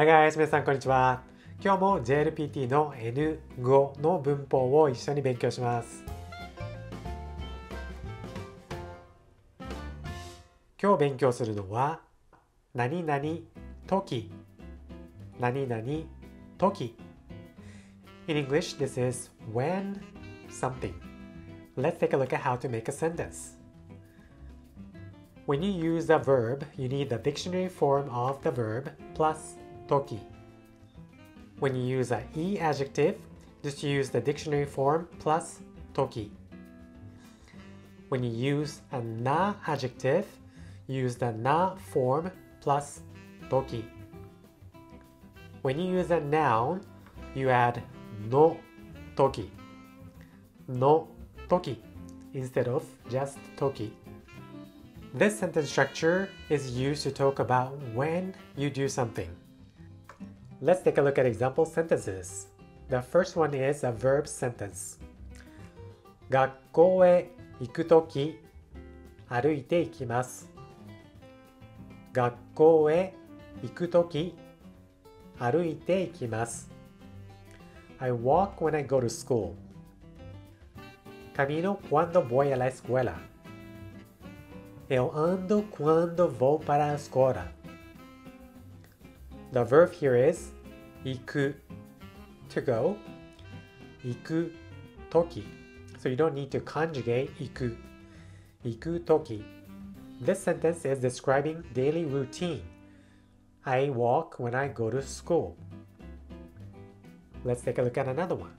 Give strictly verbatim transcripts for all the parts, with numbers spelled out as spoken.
Hi guys! 皆さんこんにちは。今日も ジェイエルピーティー の エヌご の文法を一緒に勉強します。今日勉強するのは何々とき、何々とき。In English, this is when something. Let's take a look at how to make a sentence. When you use a verb, you need the dictionary form of the verb plus とき. When you use an e adjective, just use the dictionary form plus とき. When you use a na adjective, use the na form plus とき. When you use a noun, you add のとき, のとき instead of just とき. This sentence structure is used to talk about when you do something. Let's take a look at example sentences. The first one is a verb sentence. 学校へ行くとき、歩いて行きます。学校へ行くとき、歩いて行きます。I walk when I go to school. Camino cuando voy a la escuela. Eu ando quando vou para a escola. The verb here is 行く to go, 行くとき. So you don't need to conjugate 行く, 行くとき. This sentence is describing daily routine. I walk when I go to school. Let's take a look at another one.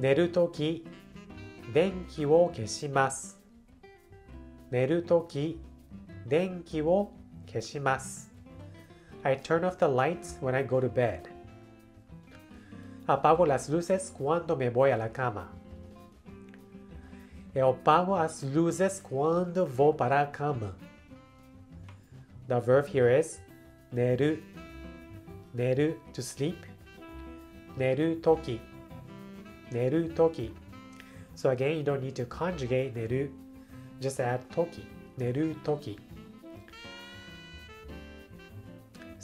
寝るとき、電気を消します。寝るとき、電気を消します。I turn off the lights when I go to bed. Apago las luces cuando me voy a la cama. Eu apago as luzes quando vou para a cama. The verb here is 寝る 寝る to sleep. 寝るとき 寝るとき So again, you don't need to conjugate 寝るJust add とき 寝るとき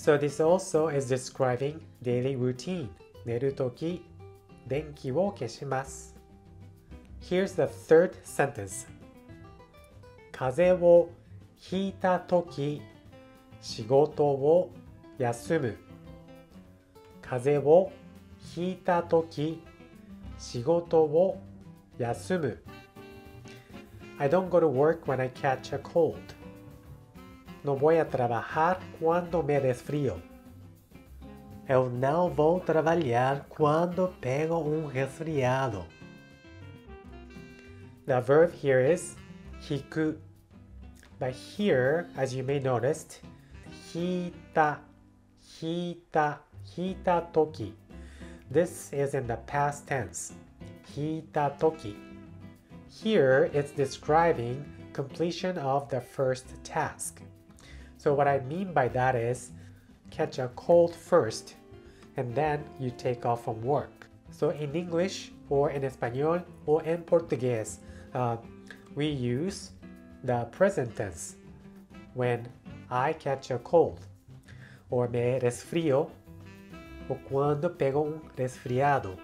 So this also is describing daily routine. 寝るとき、電気を消します。Here's the third sentence. 風邪をひいたとき、仕事を休む。風邪をひいたとき、仕事を休む。I don't go to work when I catch a cold. No voy a trabajar cuando me resfrío. Eu não vou trabalhar quando pego um resfriado. The verb here is 引く. But here, as you may notice, 引いた, 引いた, 引いたとき. This is in the past tense. 引いたとき.Here, it's describing completion of the first task. So what I mean by that is catch a cold first, and then you take off from work. So in English, or in Español, or in Portuguese, uh, we use the present tense when I catch a cold, or me resfrío, or cuando pego un resfriado.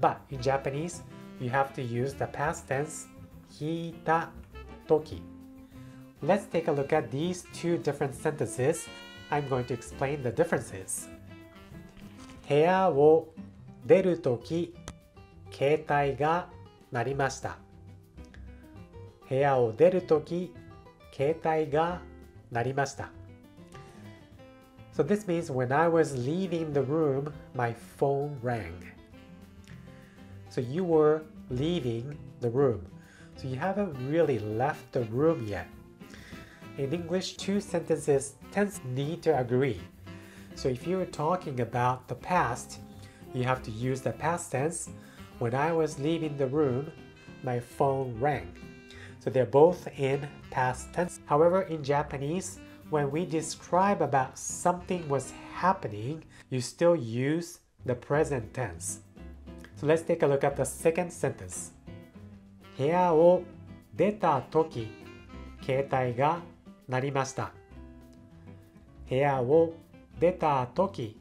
But in Japanese,You have to use the past tense ひいたとき. Let's take a look at these two different sentences. I'm going to explain the differences. 部屋を出るとき、携帯が鳴りました。部屋を出るとき、携帯が鳴りました。So this means when I was leaving the room, my phone rang.So you were leaving the room. So you haven't really left the room yet. In English, two sentences tense need to agree. So if you're talking about the past, you have to use the past tense. When I was leaving the room, my phone rang. So they're both in past tense. However, in Japanese, when we describe about something was happening, you still use the present tense.So let's take a look at the second sentence. 部屋を出たとき、携帯が鳴りました。部屋を出た時、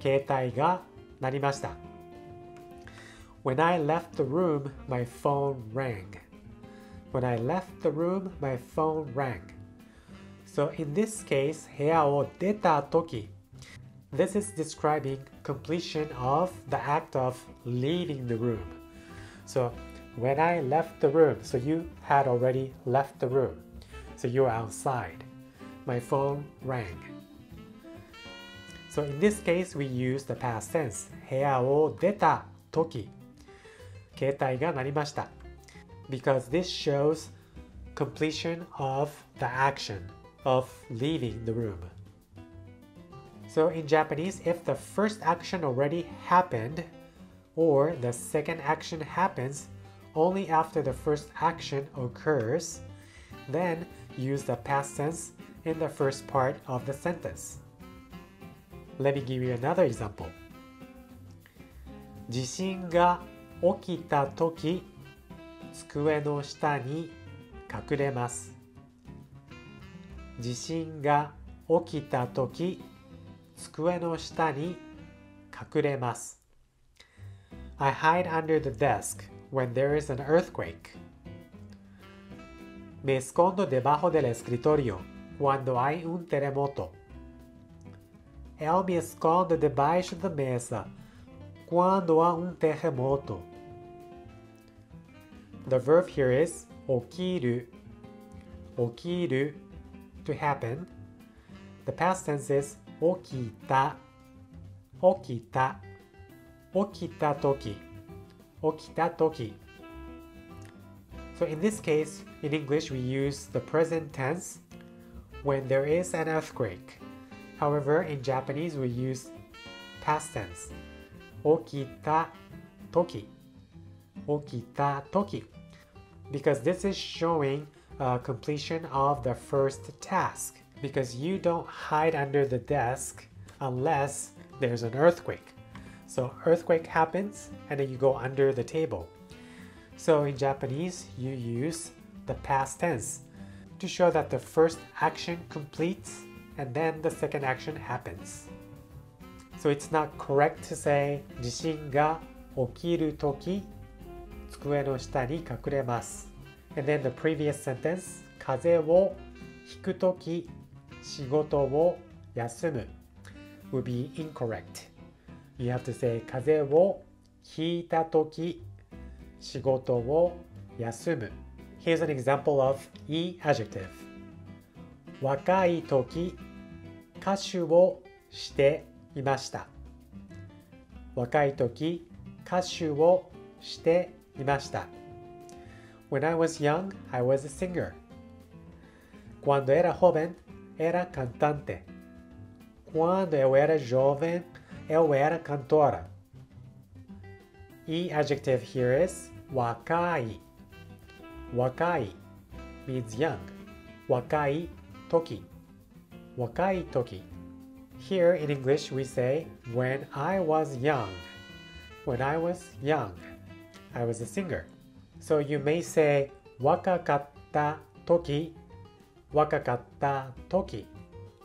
携帯が鳴りました。When I left the room, my phone rang. When I left the room, my phone rang. So in this case, 部屋を出た時、this is describing completion of the act of leaving the room. So when I left the room, so you had already left the room. So you were outside. My phone rang. So in this case, we use the past tense. 部屋を出た時、携帯が鳴りました。Because this shows completion of the action of leaving the room. So in Japanese, if the first action already happened, or the second action happens only after the first action occurs, then use the past tense in the first part of the sentence. Let me give you another example. 地震が起きたとき、机の下に隠れます。地震が起きたとき、机の下に隠れます。I hide under the desk when there is an earthquake. Me escondo debajo del escritorio cuando hay un terremoto. Eu me escondo debaixo da mesa quando há um terremoto. The verb here is 起きる 起きる to happen. The past tense is 起きた 起きた 起きたとき 起きたとき So in this case, in English, we use the present tense when there is an earthquake. However, in Japanese, we use past tense. 起きたとき 起きたとき Because this is showing uh, completion of the first task. Because you don't hide under the desk unless there's an earthquake. So earthquake happens and then you go under the table. So in Japanese, you use the past tense to show that the first action completes and then the second action happens. So it's not correct to say 地震が起きるとき、机の下に隠れます。And then the previous sentence 風邪をひくとき、仕事を休む would be incorrect. You have to say 風邪をひいたとき、仕事を休む Here's an example of E adjective. 若いとき、歌手をしていました。若いとき、歌手をしていました。When I was young, I was a singer. Cuando era joven, era cantante. Cuando eu era jovem, eu era cantora. E adjective here is 若い 若い means young. 若い時 若い時 Here in English we say when I was young. When I was young, I was a singer. So you may say 若かった時 若かった時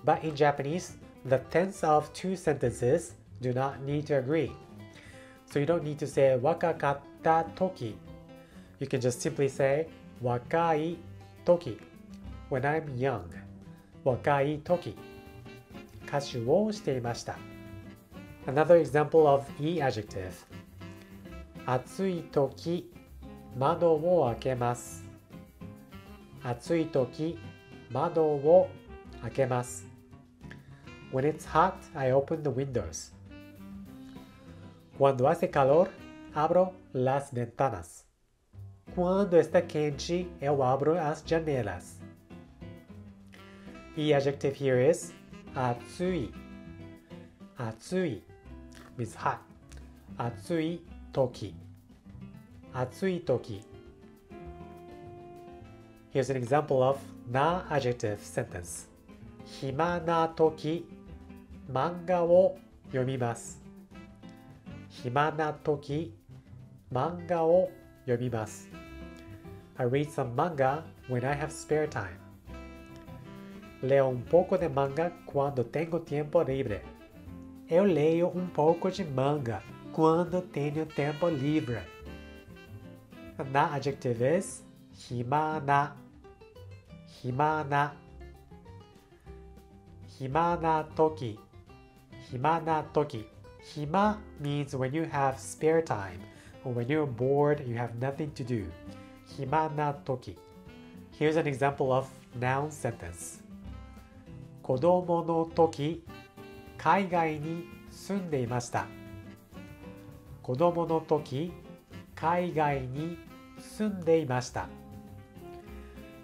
But in Japanese, the tense of two sentences do not need to agree. So you don't need to say 若かった時 You can just simply say 若い時 When I'm young 若い時歌手をしていました Another example of E adjective 暑い時窓を開けます暑い時窓を開けます When it's hot, I open the windows Cuando hace calor, abro las ventanas. Cuando está quente, eu abro as janelas. The adjective here is 暑い 暑い means hot. 暑い時 暑い時 Here's an example of na adjective sentence. 暇な時、漫画を読みます。暇な時、漫画を読みます。I read some manga when I have spare time. Leo um pouco de manga quando tenho tempo livre. Eu leio um pouco de manga quando tenho tempo livre. Na adjective is himana. Himana. Himana toki. Himana toki. Hima means when you have spare time, or when you're bored, you have nothing to do. Himana toki. Here's an example of noun sentence. Kodomo no toki, kaigai ni sunde imashita. Kodomo no toki, kaigai ni sunde imashita.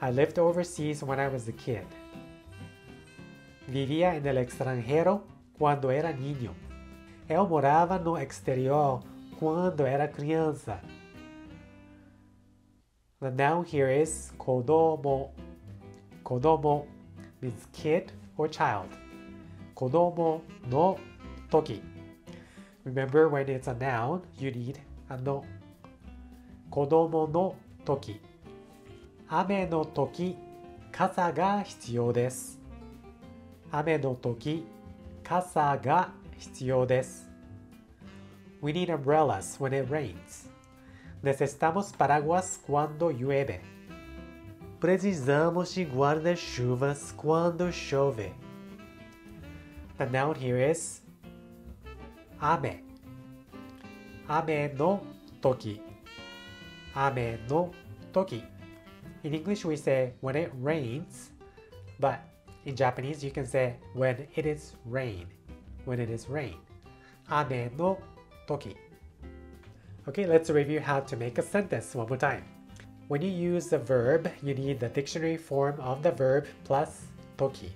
I lived overseas when I was a kid. Vivía en el extranjero cuando era niño. Eu morava no exterior quando era criança. The noun here is kodomo. Kodomo means kid or child. Kodomo no toki. Remember, when it's a noun, you need a no. Kodomo no toki. Ame no toki, kasa ga hitsuyou desu. Ame no toki, kasa ga hitsuyou desu. We need umbrellas when it rains. Necesitamos paraguas quando llueve. Precisamos de guarda-chuvas quando chove. The noun here is ame. Ame no toki. Ame no toki. In English we say when it rains, but in Japanese you can say when it is rain. When it is rain. Ame no toki. Okay, let's review how to make a sentence one more time. When you use a verb, you need the dictionary form of the verb plus toki.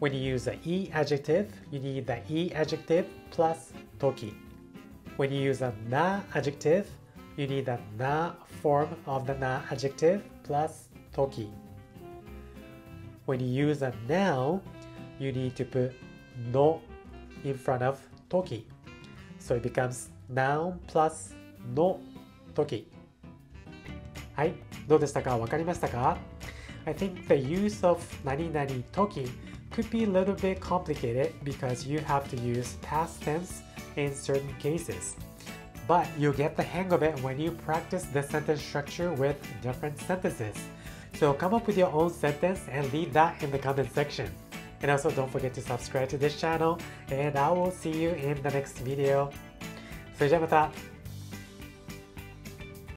When you use an e adjective, you need the e adjective plus toki. When you use a na adjective, you need the na form of the na adjective plus toki. When you use a noun, you need to put no in front of toki. So it becomes noun plus no toki. はい、どうでしたか？わかりましたか？ I think the use of 何々 toki could be a little bit complicated because you have to use past tense in certain cases. But you'll get the hang of it when you practice the sentence structure with different sentences. So come up with your own sentence and leave that in the comment section. And also don't forget to subscribe to this channel, and I will see you in the next video. それじゃあまた